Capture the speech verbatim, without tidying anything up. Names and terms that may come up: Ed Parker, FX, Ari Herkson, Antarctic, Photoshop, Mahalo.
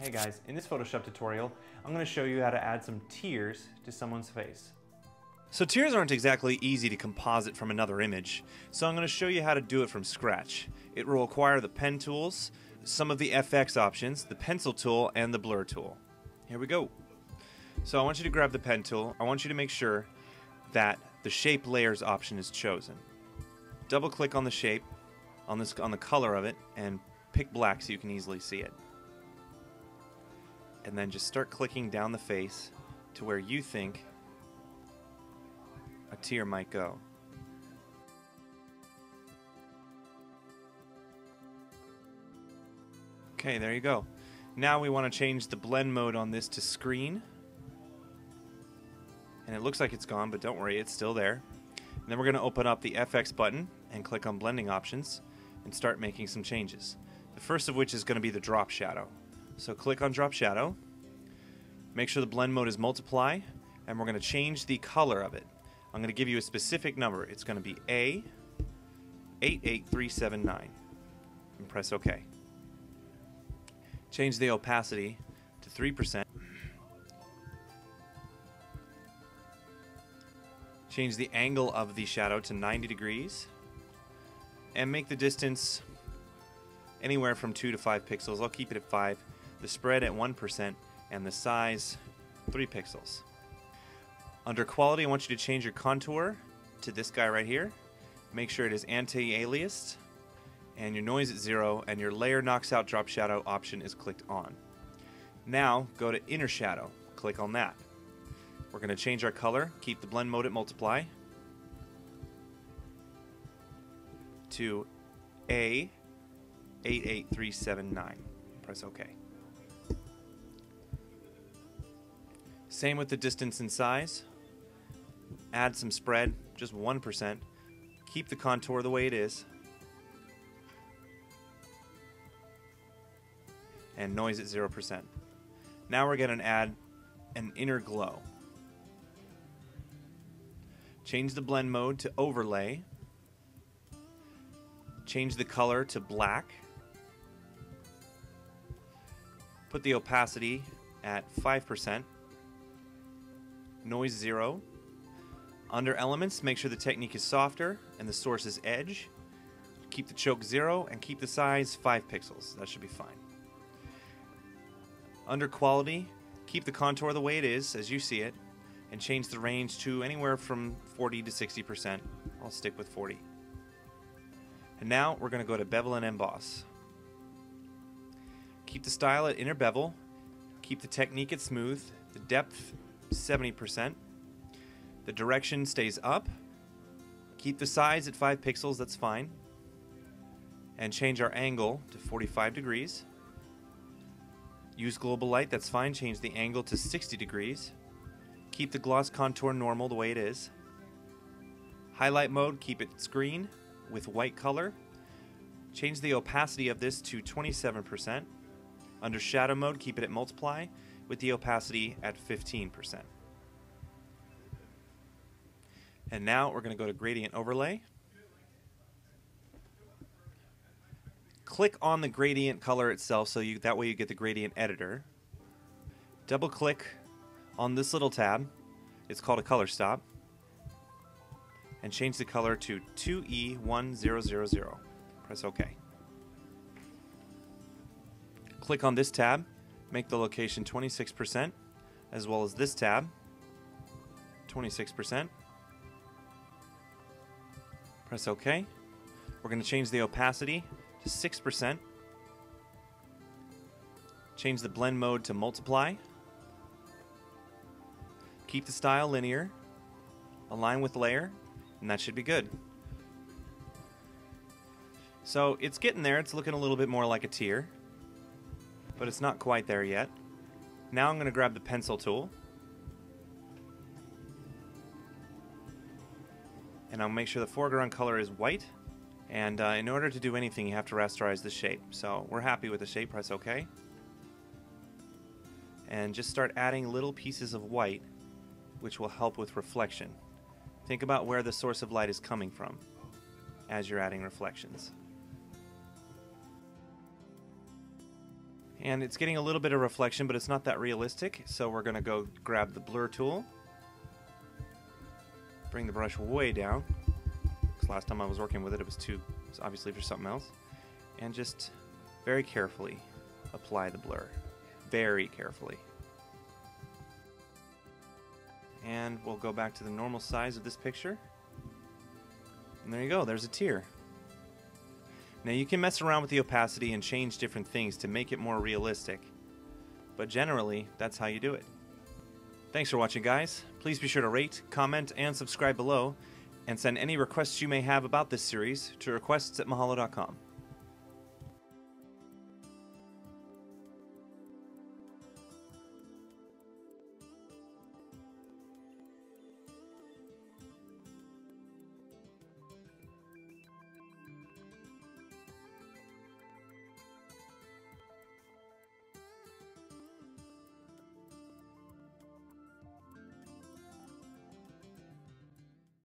Hey guys, in this Photoshop tutorial, I'm going to show you how to add some tears to someone's face. So tears aren't exactly easy to composite from another image, so I'm going to show you how to do it from scratch. It will require the pen tools, some of the F X options, the pencil tool, and the blur tool. Here we go. So I want you to grab the pen tool. I want you to make sure that the shape layers option is chosen. Double click on the shape, on, this, on the color of it, and pick black so you can easily see it. And then just start clicking down the face to where you think a tear might go. Okay, there you go. Now we want to change the blend mode on this to screen. And it looks like it's gone, but don't worry, it's still there. And then we're going to open up the F X button and click on blending options and start making some changes. The first of which is going to be the drop shadow. So click on drop shadow, make sure the blend mode is multiply, and we're going to change the color of it. I'm going to give you a specific number. It's going to be A eight eight three seven nine and press OK. Change the opacity to three percent. Change the angle of the shadow to ninety degrees and make the distance anywhere from two to five pixels. I'll keep it at five. The spread at one percent and the size three pixels. Under quality, I want you to change your contour to this guy right here. Make sure it is anti-aliased and your noise at zero and your layer knocks out drop shadow option is clicked on. Now go to inner shadow, click on that. We're going to change our color, keep the blend mode at multiply to A eight eight three seven nine. Press OK. Same with the distance and size. Add some spread, just one percent. Keep the contour the way it is. And noise at zero percent. Now we're going to add an inner glow. Change the blend mode to overlay. Change the color to black. Put the opacity at five percent. Noise zero. Under elements, make sure the technique is softer and the source is edge. Keep the choke zero and keep the size five pixels. That should be fine. Under quality, keep the contour the way it is as you see it and change the range to anywhere from forty to sixty percent. I'll stick with forty. And now we're going to go to bevel and emboss. Keep the style at inner bevel. Keep the technique at smooth. The depth seventy percent. The direction stays up. Keep the size at five pixels, that's fine. And change our angle to forty-five degrees. Use global light, that's fine. Change the angle to sixty degrees. Keep the gloss contour normal the way it is. Highlight mode, keep it screen with white color. Change the opacity of this to twenty-seven percent. Under shadow mode, keep it at multiply with the opacity at fifteen percent. And now we're going to go to gradient overlay. Click on the gradient color itself so you that way you get the gradient editor. Double click on this little tab. It's called a color stop. And change the color to two E one zero zero zero. Press OK. Click on this tab. Make the location twenty-six percent, as well as this tab, twenty-six percent. Press OK. We're going to change the opacity to six percent. Change the blend mode to multiply. Keep the style linear. Align with layer, and that should be good. So it's getting there. It's looking a little bit more like a tear. But it's not quite there yet. Now I'm going to grab the pencil tool and I'll make sure the foreground color is white, and uh, in order to do anything you have to rasterize the shape. So we're happy with the shape, press OK, and just start adding little pieces of white which will help with reflection. Think about where the source of light is coming from as you're adding reflections. and it's getting a little bit of reflection, but it's not that realistic, so we're going to go grab the blur tool, bring the brush way down, because last time I was working with it, it was too, it was obviously for something else, and just very carefully apply the blur, very carefully. And we'll go back to the normal size of this picture. And there you go, there's a tear. Now you can mess around with the opacity and change different things to make it more realistic. But generally, that's how you do it. Thanks for watching, guys. Please be sure to rate, comment, and subscribe below, and send any requests you may have about this series to requests at mahalo dot com.